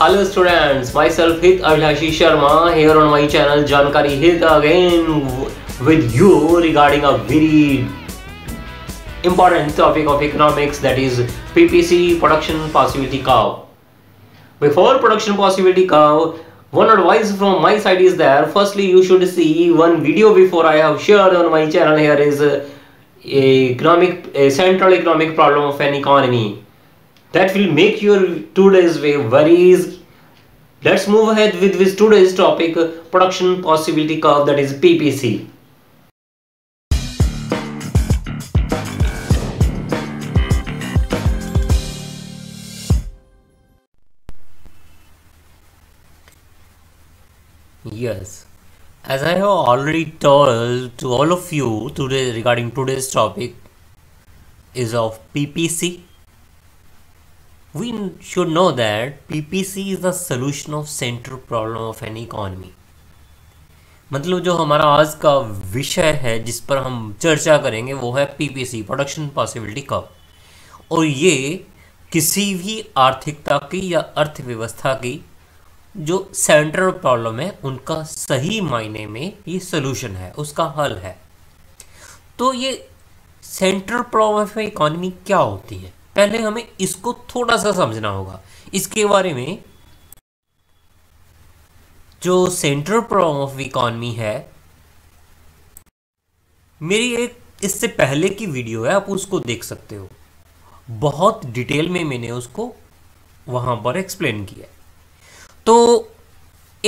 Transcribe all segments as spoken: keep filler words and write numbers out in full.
Hello students, myself Hith Avdhesh Sharma here on my channel Jankari Hith again with you regarding a very important topic of economics, that is P P C, Production Possibility Curve. Before Production Possibility Curve, one advice from my side is there. Firstly, you should see one video before I have shared on my channel. Here is a, a economic, a central economic problem of an economy. That will make your today's way very easy. Let's move ahead with this today's topic, Production Possibility Curve, that is P P C. Yes, as I have already told to all of you today regarding today's topic is of P P C. We should know that P P C is the solution of central problem of an economy. मतलब जो हमारा आज का विषय है जिस पर हम चर्चा करेंगे वो है P P C, production possibility curve, और ये किसी भी आर्थिकता की या अर्थव्यवस्था की जो सेंट्रल प्रॉब्लम है उनका सही मायने में ये सलूशन है, उसका हल है। तो ये सेंट्रल प्रॉब्लम ऑफ इकोनॉमी क्या होती है, पहले हमें इसको थोड़ा सा समझना होगा। इसके बारे में जो सेंट्रल प्रॉब्लम ऑफ इकोनॉमी है, मेरी एक इससे पहले की वीडियो है, आप उसको देख सकते हो, बहुत डिटेल में मैंने उसको वहां पर एक्सप्लेन किया। तो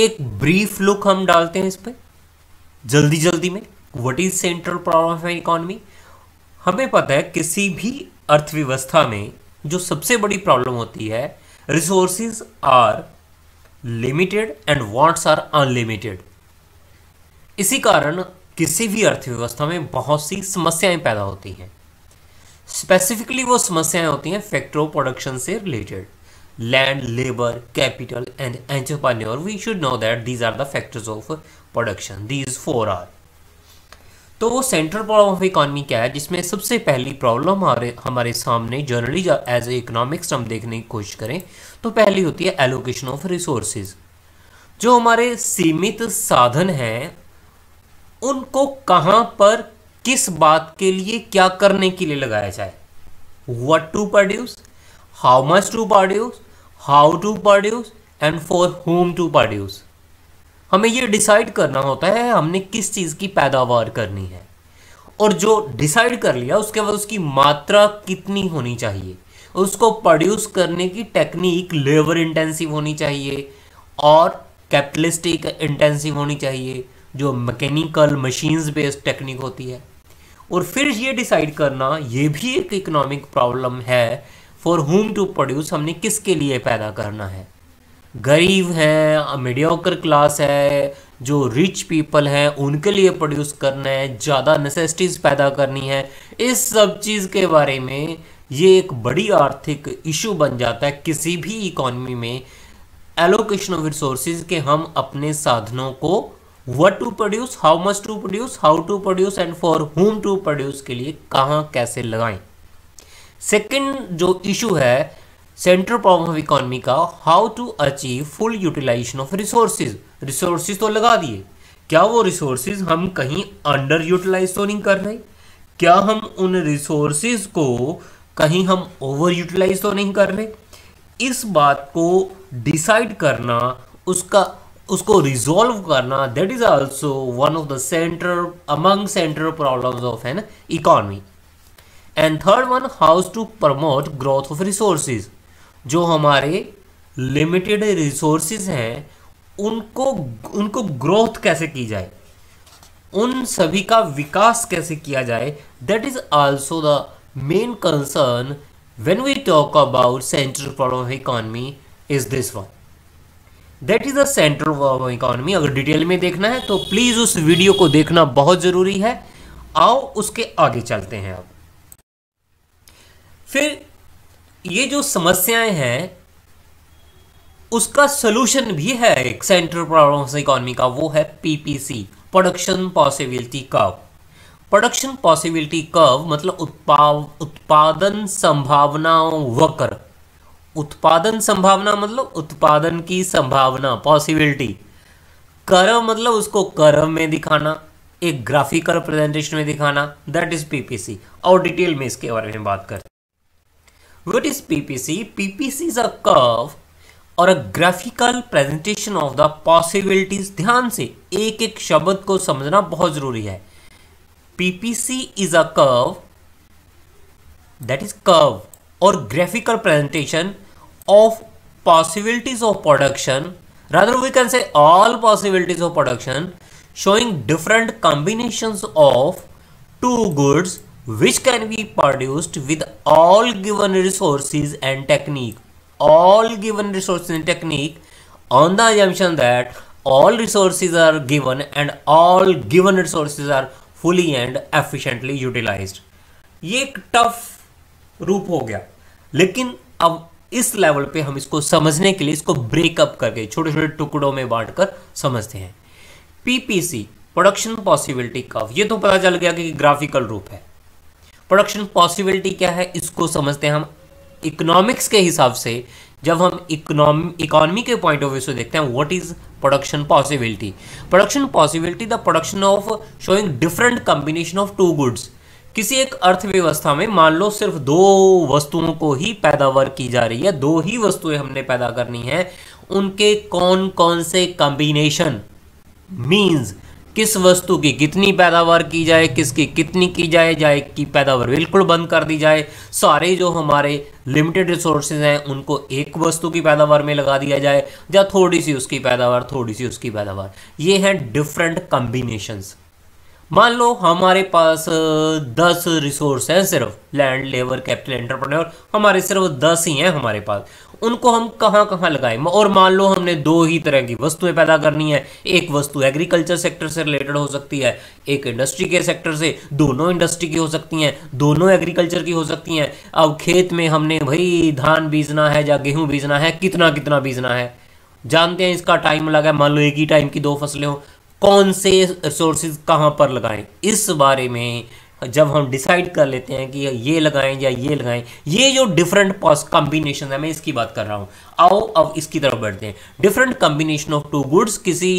एक ब्रीफ लुक हम डालते हैं इस पर जल्दी जल्दी में। What is central problem of economy? हमें पता है किसी भी अर्थव्यवस्था में जो सबसे बड़ी प्रॉब्लम होती है, resources are limited and wants are unlimited. इसी कारण किसी भी अर्थव्यवस्था में बहुत सी समस्याएं पैदा होती हैं। स्पेसिफिकली वो समस्याएं होती हैं फैक्टर ऑफ प्रोडक्शन से related, land, labour, capital and entrepreneur. We should know that these are the factors of production, these four are. तो वो सेंट्रल प्रॉब्लम ऑफ इकोनॉमी क्या है, जिसमें सबसे पहली प्रॉब्लम हमारे हमारे सामने जनरली एज ए इकोनॉमिक्स हम देखने की कोशिश करें तो पहली होती है एलोकेशन ऑफ रिसोर्सेज। जो हमारे सीमित साधन हैं उनको कहाँ पर किस बात के लिए क्या करने के लिए लगाया जाए। What to produce, how much to produce, how to produce and for whom to produce. हमें ये डिसाइड करना होता है हमने किस चीज़ की पैदावार करनी है, और जो डिसाइड कर लिया उसके बाद उसकी मात्रा कितनी होनी चाहिए, उसको प्रोड्यूस करने की टेक्निक लेबर इंटेंसिव होनी चाहिए और कैपिटलिस्टिक इंटेंसिव होनी चाहिए, जो मैकेनिकल मशीन्स बेस्ड टेक्निक होती है। और फिर ये डिसाइड करना, ये भी एक इकोनॉमिक प्रॉब्लम है, फॉर होम टू प्रोड्यूस, हमने किसके लिए पैदा करना है। गरीब हैं, मीडियोकर क्लास है, जो रिच पीपल हैं उनके लिए प्रोड्यूस करना है, ज़्यादा नेसेसिटीज़ पैदा करनी है। इस सब चीज़ के बारे में ये एक बड़ी आर्थिक इशू बन जाता है किसी भी इकोनॉमी में, एलोकेशन ऑफ रिसोर्सेज के हम अपने साधनों को what to produce, how much to produce, how to produce and for whom to produce के लिए कहाँ कैसे लगाएं। सेकेंड जो इशू है सेंट्रल प्रॉब्लम ऑफ इकोनॉमी का, how to achieve full utilisation of resources. Resources तो लगा दिए, क्या वो रिसोर्सेज हम कहीं अंडर यूटिलाइज तो नहीं कर रहे, क्या हम उन रिसोर्सेज को कहीं हम ओवर यूटिलाइज तो नहीं कर रहे। इस बात को डिसाइड करना, उसका उसको रिजॉल्व करना, that is also one of the central among central problems of an economy. And third one, how to promote growth of resources. जो हमारे लिमिटेड रिसोर्सेज हैं उनको उनको ग्रोथ कैसे की जाए, उन सभी का विकास कैसे किया जाए, that is also the main concern when we talk about central problem of economy is this one, that is the central problem of economy. अगर डिटेल में देखना है तो प्लीज उस वीडियो को देखना बहुत जरूरी है। आओ उसके आगे चलते हैं। अब फिर ये जो समस्याएं हैं उसका सलूशन भी है एक सेंट्रल प्रॉब्लम ऑफ इकोनॉमी का, वो है PPC, production possibility curve. Production possibility curve मतलब उत्पाद उत्पादन संभावनाओं वक्र, उत्पादन संभावना मतलब उत्पादन की संभावना पॉसिबिलिटी, कर्व मतलब उसको कर्व में दिखाना, एक ग्राफिकल प्रेजेंटेशन में दिखाना, दैट इज पीपीसी। और डिटेल में इसके बारे में बात करते हैं। What is PPC? PPC is a curve और a graphical presentation of the possibilities. ध्यान से एक एक शब्द को समझना बहुत जरूरी है। PPC is a curve, that is curve और graphical presentation of possibilities of production, rather we can say all possibilities of production, showing different combinations of two goods which can be produced with all given resources and technique, all given resources and technique on the assumption that all resources are given and all given resources are fully and efficiently utilized। ये एक tough रूप हो गया, लेकिन अब इस level पे हम इसको समझने के लिए इसको ब्रेकअप करके छोटे छोटे टुकड़ों में बांटकर समझते हैं। पीपीसी प्रोडक्शन पॉसिबिलिटी कर्व, ये तो पता चल गया कि ग्राफिकल रूप है। प्रोडक्शन पॉसिबिलिटी क्या है इसको समझते हैं हम इकोनॉमिक्स के हिसाब से। जब हम इकोनॉमी इकोनॉमी के पॉइंट ऑफ व्यू से देखते हैं, what is production possibility? Production possibility the production of showing different combination of two goods. किसी एक अर्थव्यवस्था में मान लो सिर्फ दो वस्तुओं को ही पैदावार की जा रही है, दो ही वस्तुएं हमने पैदा करनी है, उनके कौन कौन से कॉम्बिनेशन मींस किस वस्तु की कितनी पैदावार की जाए, किसकी कितनी की जाए, जाए की पैदावार बिल्कुल बंद कर दी जाए, सारे जो हमारे लिमिटेड रिसोर्सेज हैं उनको एक वस्तु की पैदावार में लगा दिया जाए, या थोड़ी सी उसकी पैदावार थोड़ी सी उसकी पैदावार, ये हैं डिफरेंट कॉम्बिनेशंस। मान लो हमारे पास दस रिसोर्स हैं, सिर्फ लैंड, लेबर, कैपिटल, एंटरप्रेन्योर, हमारे सिर्फ दस ही हैं हमारे पास, उनको हम कहाँ कहाँ लगाएं? और मान लो हमने दो ही तरह की वस्तुएं पैदा करनी है, एक वस्तु एग्रीकल्चर सेक्टर से रिलेटेड हो सकती है, एक इंडस्ट्री के सेक्टर से, दोनों इंडस्ट्री की हो सकती हैं, दोनों एग्रीकल्चर की हो सकती हैं। अब खेत में हमने भाई धान बीजना है या गेहूँ बीजना है, कितना कितना बीजना है, जानते हैं इसका टाइम लगा, मान लो एक ही टाइम की दो फसलें हो, कौन से रिसोर्सेज कहाँ पर लगाएं, इस बारे में जब हम डिसाइड कर लेते हैं कि ये लगाएं या ये लगाएं, ये जो डिफरेंट कॉम्बिनेशन है मैं इसकी बात कर रहा हूँ। आओ अब इसकी तरफ बढ़ते हैं। Different combination of two goods, किसी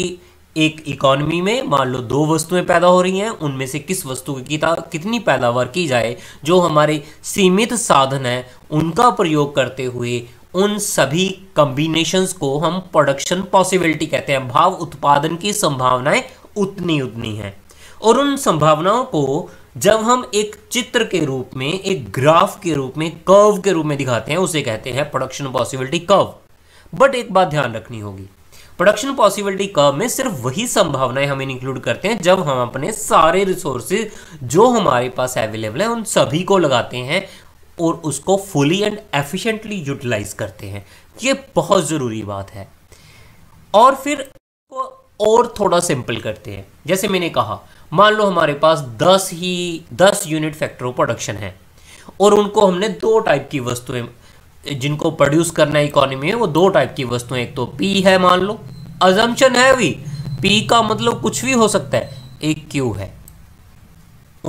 एक इकोनॉमी में मान लो दो वस्तुएं पैदा हो रही हैं, उनमें से किस वस्तु की कितनी पैदावार की जाए, जो हमारे सीमित साधन हैं उनका प्रयोग करते हुए उन सभी कॉम्बिनेशंस को हम प्रोडक्शन पॉसिबिलिटी कहते हैं। भाव उत्पादन की संभावनाएं उतनी उतनी हैं, और उन संभावनाओं को जब हम एक चित्र के रूप में, एक ग्राफ के रूप में, कर्व के रूप में दिखाते हैं, उसे कहते हैं प्रोडक्शन पॉसिबिलिटी कर्व। बट एक बात ध्यान रखनी होगी, प्रोडक्शन पॉसिबिलिटी कर्व में सिर्फ वही संभावनाएं हम इंक्लूड करते हैं जब हम अपने सारे रिसोर्सेज जो हमारे पास अवेलेबल हैं उन सभी को लगाते हैं और उसको फुली एंड एफिशिएंटली यूटिलाइज करते हैं। ये बहुत ज़रूरी बात है। और फिर और थोड़ा सिंपल करते हैं। जैसे मैंने कहा, मान लो हमारे पास दस ही दस यूनिट फैक्टर ऑफ प्रोडक्शन है और उनको हमने दो टाइप की वस्तुएं जिनको प्रोड्यूस करना है इकोनॉमी में, वो दो टाइप की वस्तुएं, एक तो पी है, मान लो अजम्पशन है, भी पी का मतलब कुछ भी हो सकता है, एक क्यू है,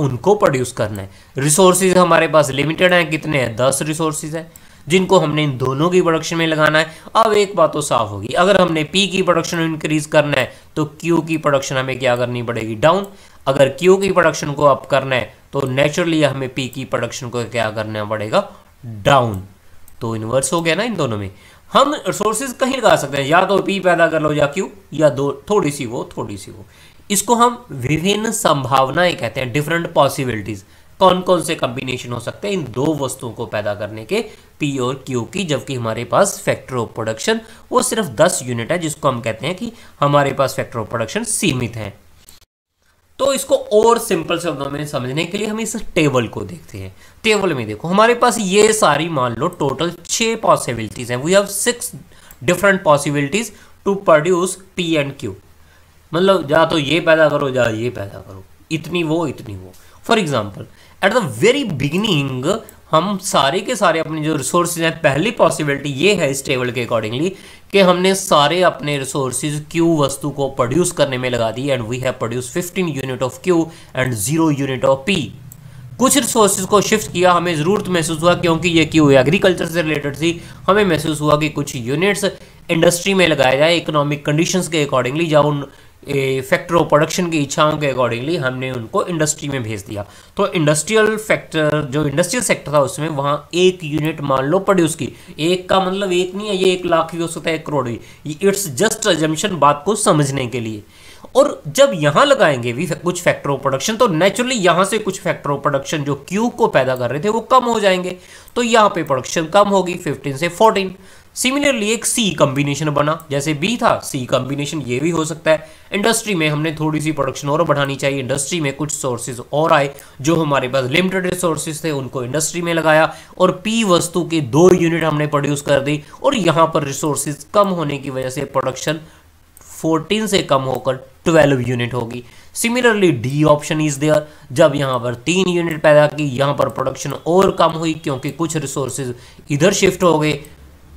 उनको प्रोड्यूस करना है। रिसोर्सेज हमारे पास लिमिटेड हैं, कितने हैं, दस रिसोर्सेज हैं जिनको हमने इन दोनों की प्रोडक्शन में लगाना है। अब एक बात तो साफ होगी, अगर हमने पी की प्रोडक्शन इंक्रीज करना है तो क्यू की प्रोडक्शन हमें क्या करनी पड़ेगी, डाउन। अगर क्यू की प्रोडक्शन को अप करना है तो नेचुरली हमें पी की प्रोडक्शन को क्या करना पड़ेगा, डाउन। तो इन्वर्स हो गया ना इन दोनों में। हम रिसोर्सेज कहीं लगा सकते हैं, या तो पी पैदा कर लो या क्यू, या दो थोड़ी सी वो थोड़ी सी वो। इसको हम विभिन्न संभावनाएं कहते हैं, डिफरेंट पॉसिबिलिटीज। कौन कौन से कॉम्बिनेशन हो सकते हैं इन दो वस्तुओं को पैदा करने के, पी और क्यू की, जबकि हमारे पास फैक्टर ऑफ प्रोडक्शन वो सिर्फ दस यूनिट है, जिसको हम कहते हैं कि हमारे पास फैक्टर ऑफ प्रोडक्शन सीमित है। तो इसको और सिंपल शब्दों में समझने के लिए हम इस टेबल को देखते हैं। टेबल में देखो हमारे पास ये सारी मान लो टोटल छः पॉसिबिलिटीज हैं। We have six different possibilities to produce P and Q. मतलब या तो ये पैदा करो या ये पैदा करो, इतनी वो इतनी वो। For example at the very beginning हम सारे के सारे अपने जो रिसोर्सेज हैं, पहली पॉसिबिलिटी ये है इस टेबल के अकॉर्डिंगली कि हमने सारे अपने रिसोर्सेज क्यू वस्तु को प्रोड्यूस करने में लगा दी, and we have produce fifteen unit of Q and zero unit of P. कुछ रिसोर्सेज को शिफ्ट किया, हमें ज़रूरत महसूस हुआ क्योंकि ये की हुई एग्रीकल्चर से रिलेटेड थी। हमें महसूस हुआ कि कुछ यूनिट्स इंडस्ट्री में लगाए जाए इकोनॉमिक कंडीशंस के अकॉर्डिंगली या उन फैक्टर ऑफ प्रोडक्शन की इच्छाओं के अकॉर्डिंगली हमने उनको इंडस्ट्री में भेज दिया। तो इंडस्ट्रियल फैक्टर जो इंडस्ट्रियल सेक्टर था उसमें वहाँ एक यूनिट मान लो प्रोड्यूस की, एक का मतलब एक नहीं है, ये एक लाख भी हो सकता है, एक करोड़ भी। इट्स जस्ट अजम्पशन, बात को समझने के लिए। और जब यहाँ लगाएंगे भी कुछ फैक्टर ऑफ प्रोडक्शन तो नेचुरली यहाँ से कुछ फैक्टर ऑफ प्रोडक्शन जो क्यू को पैदा कर रहे थे वो कम हो जाएंगे, तो यहाँ पे प्रोडक्शन कम होगी फिफ्टीन से फोर्टीन। सिमिलरली एक सी कॉम्बिनेशन बना, जैसे बी था सी कॉम्बिनेशन ये भी हो सकता है। इंडस्ट्री में हमने थोड़ी सी प्रोडक्शन और बढ़ानी चाहिए, इंडस्ट्री में कुछ सोर्सेज और आए, जो हमारे पास लिमिटेड रिसोर्सेज थे उनको इंडस्ट्री में लगाया, और पी वस्तु के दो यूनिट हमने प्रोड्यूस कर दी, और यहाँ पर रिसोर्सेज कम होने की वजह से प्रोडक्शन फोर्टीन से कम होकर ट्वेल्व यूनिट होगी। Similarly D option is there, जब यहाँ पर तीन यूनिट पैदा की, यहाँ पर प्रोडक्शन और कम हुई क्योंकि कुछ रिसोर्सेज इधर शिफ्ट हो गए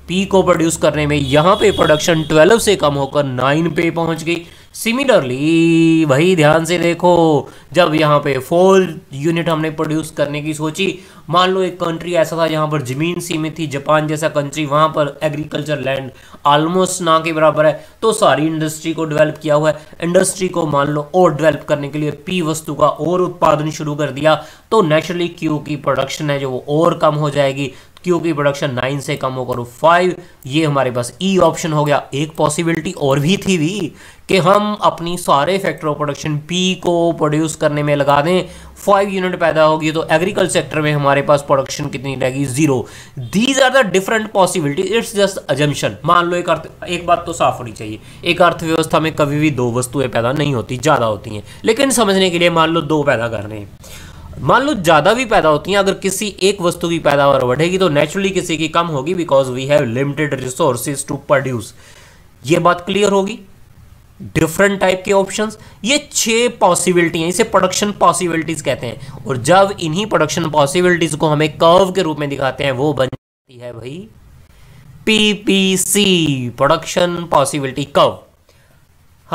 पी को प्रोड्यूस करने में, यहाँ पे प्रोडक्शन ट्वेल्व से कम होकर नाइन पे पहुँच गई। सिमिलरली वही ध्यान से देखो, जब यहाँ पे फोर यूनिट हमने प्रोड्यूस करने की सोची, मान लो एक कंट्री ऐसा था जहाँ पर ज़मीन सीमित थी, जापान जैसा कंट्री, वहाँ पर एग्रीकल्चर लैंड ऑलमोस्ट ना के बराबर है, तो सारी इंडस्ट्री को डेवलप किया हुआ है। इंडस्ट्री को मान लो और डेवलप करने के लिए पी वस्तु का और उत्पादन शुरू कर दिया, तो नेचुरली क्यू की प्रोडक्शन है जो वो और कम हो जाएगी, क्योंकि प्रोडक्शन नाइन से कम होकर फाइव। ये हमारे पास ई ऑप्शन हो गया। एक पॉसिबिलिटी और भी थी भी कि हम अपनी सारे फैक्टर ऑफ प्रोडक्शन पी को प्रोड्यूस करने में लगा दें, फाइव यूनिट पैदा होगी, तो एग्रीकल्चर सेक्टर में हमारे पास प्रोडक्शन कितनी रहेगी, zero. These are the different possibility, it's just assumption. मान लो एक अर्थ एक बात तो साफ होनी चाहिए, एक अर्थव्यवस्था में कभी भी दो वस्तुएं पैदा नहीं होती, ज़्यादा होती हैं। लेकिन समझने के लिए मान लो दो पैदा कर रहे हैं, मान लो ज़्यादा भी पैदा होती हैं, अगर किसी एक वस्तु की पैदावार बढ़ेगी तो नेचुरली किसी की कम होगी, because we have limited resources to produce. ये बात क्लियर होगी। डिफरेंट टाइप के ऑप्शंस, ये छह पॉसिबिलिटी हैं, इसे प्रोडक्शन पॉसिबिलिटीज़ कहते हैं, और जब इन्हीं प्रोडक्शन पॉसिबिलिटीज़ को हमें कर्व के रूप में दिखाते हैं वो बन जाती है भाई पीपीसी, प्रोडक्शन पॉसिबिलिटी कर्व।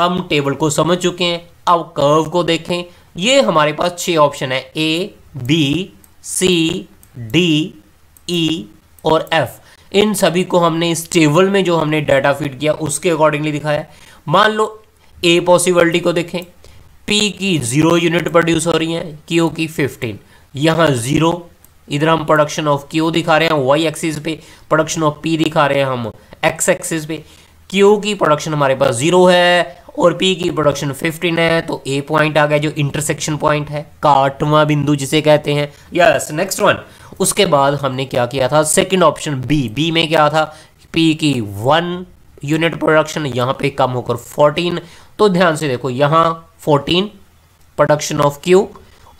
हम टेबल को समझ चुके हैं, अब कर्व को देखें। ये हमारे पास छह ऑप्शन है, ए, बी, सी, डी, ई और एफ। इन सभी को हमने इस टेबल में जो हमने डाटा फीड किया उसके अकॉर्डिंगली दिखाया। मान लो ए पॉसिबिलिटी को देखें, पी की जीरो यूनिट प्रोड्यूस हो रही है, क्यू की फिफ्टीन, यहाँ जीरो, इधर हम प्रोडक्शन ऑफ क्यू दिखा रहे हैं वाई एक्सिस पे, प्रोडक्शन ऑफ पी दिखा रहे हैं हम एक्स एक्सिस पे। क्यू की प्रोडक्शन हमारे पास जीरो है और पी की प्रोडक्शन फिफ्टीन है, तो ए पॉइंट आ गया जो इंटरसेक्शन पॉइंट है का आठवां बिंदु जिसे कहते हैं। Yes, next one. उसके बाद हमने क्या किया था, सेकंड ऑप्शन बी। बी में क्या था, पी की वन यूनिट प्रोडक्शन, यहाँ पे कम होकर फोर्टीन, तो ध्यान से देखो यहाँ फोर्टीन प्रोडक्शन ऑफ क्यू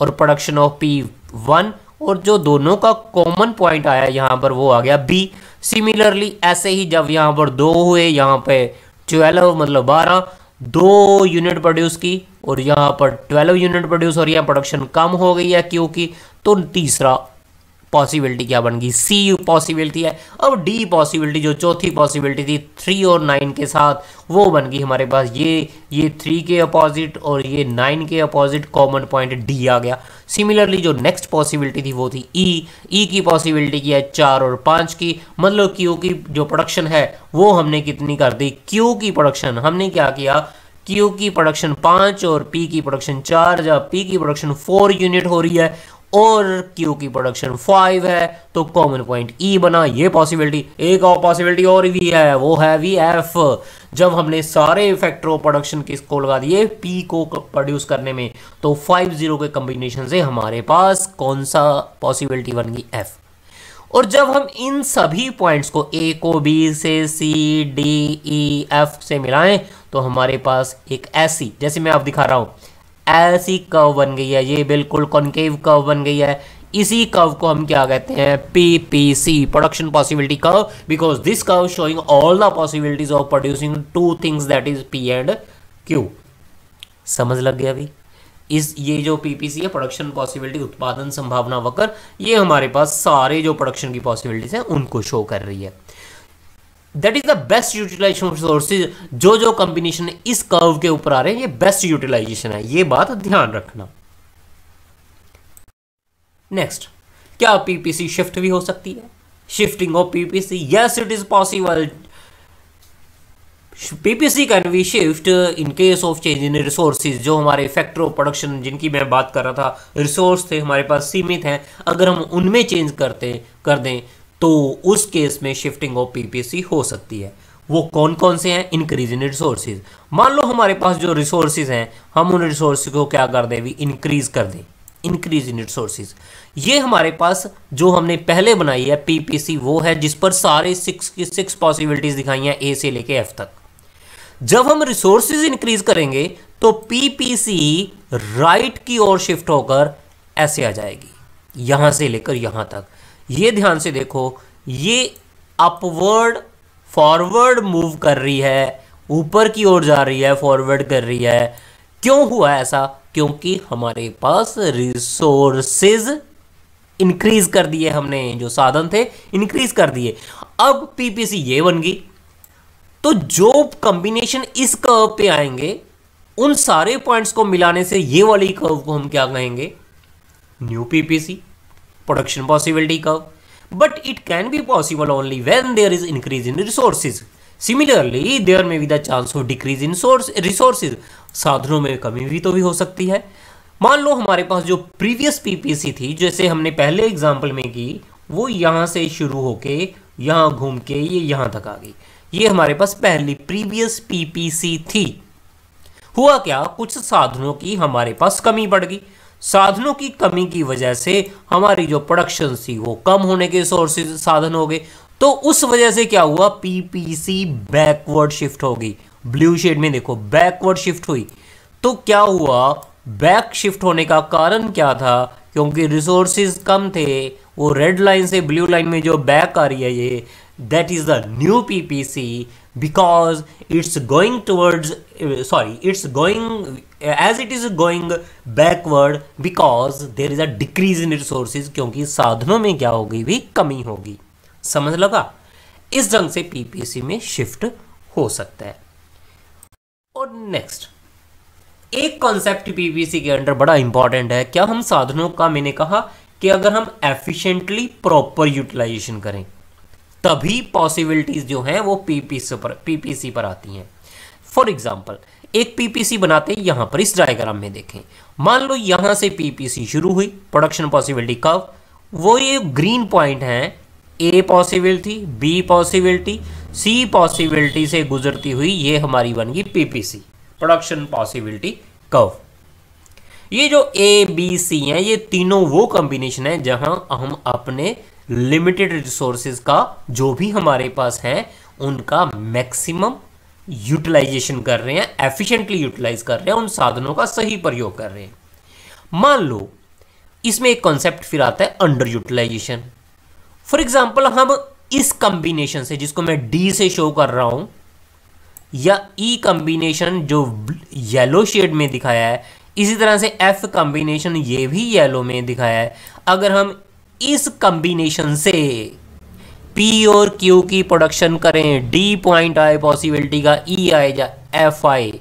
और प्रोडक्शन ऑफ पी वन, और जो दोनों का कॉमन पॉइंट आया यहाँ पर वो आ गया बी। सिमिलरली ऐसे ही जब यहाँ पर दो हुए, यहाँ पे ट्वेल्व मतलब बारह, दो यूनिट प्रोड्यूस की और यहाँ पर ट्वेल्व यूनिट प्रोड्यूस हो रही है, प्रोडक्शन कम हो गई है क्यू की, तो तीसरा पॉसिबिलिटी क्या बन गई, सी पॉसिबिलिटी है। अब डी पॉसिबिलिटी जो चौथी पॉसिबिलिटी थी थ्री और नाइन के साथ, वो बन गई हमारे पास ये ये थ्री के अपोजिट और ये नाइन के अपोजिट, कॉमन पॉइंट डी आ गया। सिमिलरली जो नेक्स्ट पॉसिबिलिटी थी वो थी ई। ई की पॉसिबिलिटी की है चार और पाँच की, मतलब क्यू की जो प्रोडक्शन है वो हमने कितनी कर दी, क्यू की प्रोडक्शन हमने क्या किया, क्यू की प्रोडक्शन पाँच और पी की प्रोडक्शन चार, जब पी की प्रोडक्शन फोर यूनिट हो रही है और क्यू की प्रोडक्शन फाइव है, तो कॉमन पॉइंट ई बना। ये पॉसिबिलिटी। एक और पॉसिबिलिटी और भी है, वो है वी एफ, जब हमने सारे फैक्टर ऑफ प्रोडक्शन किसको लगा दिए, पी को प्रोड्यूस करने में, तो फाइव जीरो के कम्बिनेशन से हमारे पास कौन सा पॉसिबिलिटी बन गई, एफ। और जब हम इन सभी पॉइंट्स को ए को बी से सी डी ई एफ से मिलाएं तो हमारे पास एक ऐसी, जैसे मैं आप दिखा रहा हूँ, ऐसी कर्व बन गई है, ये बिल्कुल कॉन्केव कर्व बन गई है। इसी कर्व को हम क्या कहते हैं, PPC, production possibility curve, because this curve showing all the possibilities of producing two things, that is P and Q. समझ लग गया अभी इस, ये जो पीपीसी है, प्रोडक्शन पॉसिबिलिटी उत्पादन संभावना वक्र, ये हमारे पास सारे जो प्रोडक्शन की पॉसिबिलिटीज हैं उनको शो कर रही है। That is the best utilisation of resources. जो जो कॉम्बिनेशन इस कर्व के ऊपर आ रहे हैं ये बेस्ट यूटिलाइजेशन है, ये बात ध्यान रखना। नेक्स्ट, क्या पीपीसी शिफ्ट भी हो सकती है? Shifting of PPC, yes it is possible. PPC can be shift in case of change in resources. जो हमारे फैक्टर ऑफ प्रोडक्शन जिनकी मैं बात कर रहा था, रिसोर्स थे हमारे पास सीमित हैं, अगर हम उनमें चेंज करते कर दें तो उस केस में शिफ्टिंग ऑफ पीपीसी हो सकती है. वो कौन कौन से हैं? Increase in resources. मान लो हमारे पास जो रिसोर्सेज हैं, हम उन रिसोर्स को क्या कर दें, भी इंक्रीज कर दें, इंक्रीज इन रिसोर्सेज. ये हमारे पास जो हमने पहले बनाई है पीपीसी वो है जिस पर सारे सिक्स की सिक्स पॉसिबिलिटीज दिखाई हैं ए से लेके एफ तक. जब हम रिसोर्सेज इंक्रीज करेंगे तो पीपीसी राइट की ओर शिफ्ट होकर ऐसे आ जाएगी, यहां से लेकर यहां तक. ये ध्यान से देखो, ये अपवर्ड फॉरवर्ड मूव कर रही है, ऊपर की ओर जा रही है, फॉरवर्ड कर रही है. क्यों हुआ ऐसा? क्योंकि हमारे पास रिसोर्सेज इंक्रीज कर दिए, हमने जो साधन थे इंक्रीज कर दिए. अब पीपीसी ये बन गई, तो जो कॉम्बिनेशन इस कर्व पे आएंगे उन सारे पॉइंट्स को मिलाने से ये वाली कर्व को हम क्या कहेंगे, new PPC, production possibility curve. But it can be possible only when there is increase in resources. Similarly there में भी the chance of decrease in source resources. साधनों में कमी भी तो भी हो सकती है. मान लो हमारे पास जो प्रीवियस पीपीसी थी, जैसे हमने पहले एग्जाम्पल में की, वो यहाँ से शुरू होके यहाँ घूम के ये यह यहाँ तक आ गई. ये हमारे पास पहली प्रीवियस पीपीसी थी. हुआ क्या, कुछ साधनों की हमारे पास कमी पड़ गई. साधनों की कमी की वजह से हमारी जो प्रोडक्शन थी वो कम होने के सोर्सेज साधन हो गए, तो उस वजह से क्या हुआ, पीपीसी बैकवर्ड शिफ्ट होगी. ब्लू शेड में देखो, बैकवर्ड शिफ्ट हुई. तो क्या हुआ, बैक शिफ्ट होने का कारण क्या था, क्योंकि रिसोर्सेज कम थे. वो रेड लाइन से ब्लू लाइन में जो बैक आ रही है, ये that is the new PPC because it's going towards sorry it's going as it is going backward because there is a decrease in resources, क्योंकि साधनों में क्या होगी, भी कमी होगी. समझ लगा, इस ढंग से पीपीसी में शिफ्ट हो सकता है. और नेक्स्ट एक कॉन्सेप्ट पीपीसी के अंडर बड़ा इंपॉर्टेंट है. क्या हम साधनों का, मैंने कहा कि अगर हम एफिशिएंटली प्रॉपर यूटिलाइजेशन करें तभी पॉसिबिलिटीज जो हैं वो पीपीसी पर पीपीसी पर आती हैं. फॉर एग्जांपल एक पीपीसी बनाते हैं, यहाँ पर इस डायग्राम में देखें. मान लो यहाँ से पीपीसी शुरू हुई, प्रोडक्शन पॉसिबिलिटी कर्व, वो ये ग्रीन पॉइंट हैं. A possibility, B possibility, C possibility से गुजरती हुई ये हमारी बन गई पीपीसी, प्रोडक्शन पॉसिबिलिटी कर्व. ये जो ए बी सी हैं, ये तीनों वो कॉम्बिनेशन है जहां हम अपने लिमिटेड रिसोर्सेज का जो भी हमारे पास हैं उनका मैक्सिमम यूटिलाइजेशन कर रहे हैं, एफिशिएंटली यूटिलाइज कर रहे हैं, उन साधनों का सही प्रयोग कर रहे हैं. मान लो इसमें एक कॉन्सेप्ट फिर आता है अंडर यूटिलाइजेशन. फॉर एग्जाम्पल हम इस कॉम्बिनेशन से, जिसको मैं डी से शो कर रहा हूं, या ई e कॉम्बिनेशन जो येलो शेड में दिखाया है, इसी तरह से एफ कॉम्बिनेशन ये भी येलो में दिखाया है, अगर हम इस कॉम्बिनेशन से पी और क्यू की प्रोडक्शन करें, डी पॉइंट आए पॉसिबिलिटी का, ई e आए या एफ आए,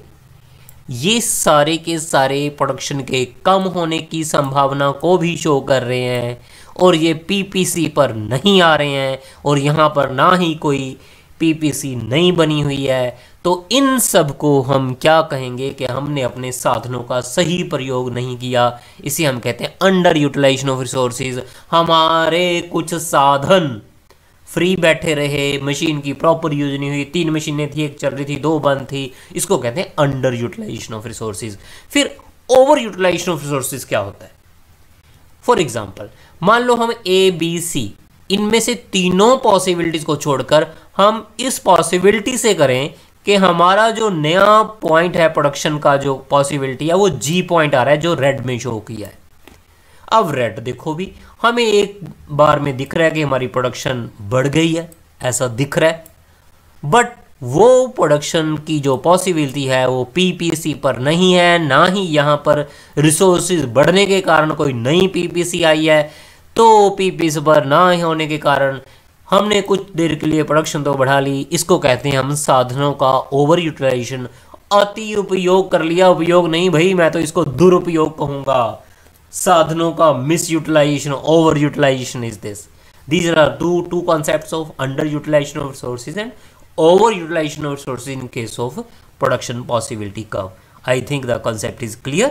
ये सारे के सारे प्रोडक्शन के कम होने की संभावना को भी शो कर रहे हैं और ये पीपीसी पर नहीं आ रहे हैं और यहाँ पर ना ही कोई पीपीसी नहीं बनी हुई है. तो इन सब को हम क्या कहेंगे कि हमने अपने साधनों का सही प्रयोग नहीं किया. इसे हम कहते हैं अंडर यूटिलाइजेशन ऑफ रिसोर्सेज. हमारे कुछ साधन फ्री बैठे रहे, मशीन की प्रॉपर यूज नहीं हुई, तीन मशीनें थी, एक चल रही थी, दो बंद थी, इसको कहते हैं अंडर यूटिलाइजेशन ऑफ रिसोर्सेज. फिर ओवर यूटिलाइजेशन ऑफ रिसोर्सेज क्या होता है? फॉर एग्जाम्पल मान लो हम ए बी सी, इनमें से तीनों पॉसिबिलिटीज को छोड़कर हम इस पॉसिबिलिटी से करें कि हमारा जो नया पॉइंट है प्रोडक्शन का जो पॉसिबिलिटी है वो जी पॉइंट आ रहा है जो रेड में शो किया है. अब रेड देखो भी, हमें एक बार में दिख रहा है कि हमारी प्रोडक्शन बढ़ गई है, ऐसा दिख रहा है, बट वो प्रोडक्शन की जो पॉसिबिलिटी है वो पीपीसी पर नहीं है, ना ही यहाँ पर रिसोर्सेज बढ़ने के कारण कोई नई पीपीसी आई है. तो पीपीसी पर ना होने के कारण हमने कुछ देर के लिए प्रोडक्शन तो बढ़ा ली, इसको कहते हैं हम साधनों का ओवर यूटिलाइजेशन, अति उपयोग कर लिया. उपयोग नहीं भाई, मैं तो इसको दुरुपयोग कहूँगा. साधनों का miss utilisation, over utilisation is this. These are two two concepts of underutilization of resources and overutilization of resources in case of production possibility curve. I think the concept is clear.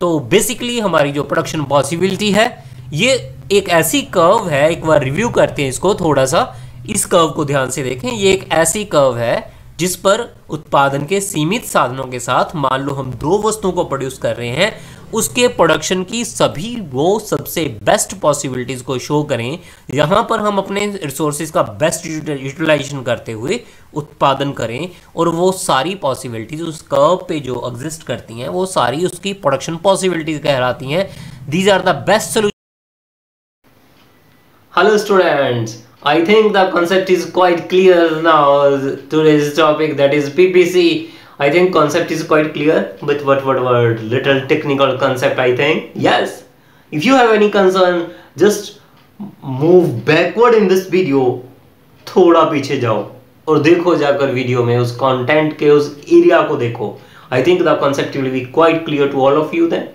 तो basically हमारी जो production possibility है ये एक ऐसी curve है, एक बार review करते हैं इसको थोड़ा सा, इस curve को ध्यान से देखें. ये एक ऐसी curve है जिस पर उत्पादन के सीमित साधनों के साथ, मान लो हम दो वस्तुओं को प्रोड्यूस कर रहे हैं, उसके प्रोडक्शन की सभी वो सबसे बेस्ट पॉसिबिलिटीज़ को शो करें. यहाँ पर हम अपने रिसोर्सेज का बेस्ट यूटिलाइजेशन करते हुए उत्पादन करें और वो सारी पॉसिबिलिटीज़ उस कर्व पे जो एग्जिस्ट करती हैं वो सारी उसकी प्रोडक्शन पॉसिबिलिटीज़ कहलाती हैं. These are the best solution. Hello students, I think the concept is quite clear now. Today's topic, that is P P C. I think concept is quite clear, but what what what little technical concept I think. Yes. If you have any concern, just move backward in this video. थोड़ा पीछे जाओ और देखो जाकर video में उस content के उस एरिया को देखो. I think the concept will be quite clear to all of you then.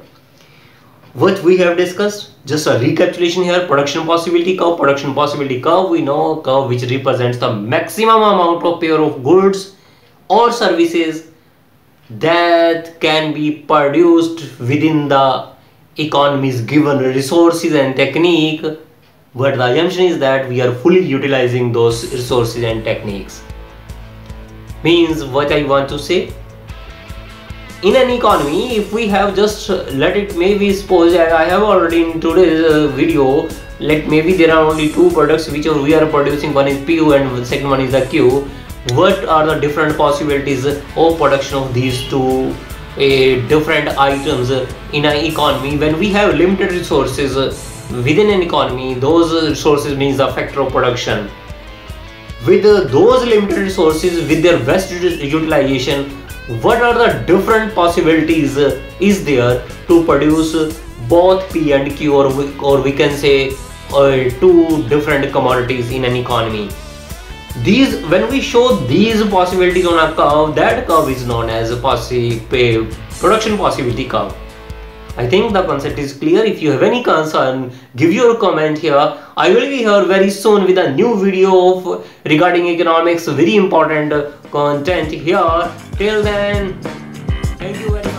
What we have discussed, just a recapitulation here. Production possibility curve, production possibility curve, we know a curve which represents the maximum amount of pair of goods or services that can be produced within the economy's given resources and technique, but the assumption is that we are fully utilizing those resources and techniques. Means what I want to say, in an economy, if we have just let it maybe suppose that I have already in today's uh, video, let maybe there are only two products which are we are producing, one is P and the second one is the Q. What are the different possibilities of production of these two uh, different items in an economy when we have limited resources within an economy? Those resources means the factor of production. With uh, those limited resources, with their best utilization, what are the different possibilities uh, is there to produce uh, both P and Q, or we, or we can say uh, two different commodities in an economy? These, when we show these possibilities on a curve, that curve is known as a possi production possibility curve. I think the concept is clear. If you have any concern, give your comment here. I will be here very soon with a new video of regarding economics, very important content here. Till then, thank you very much.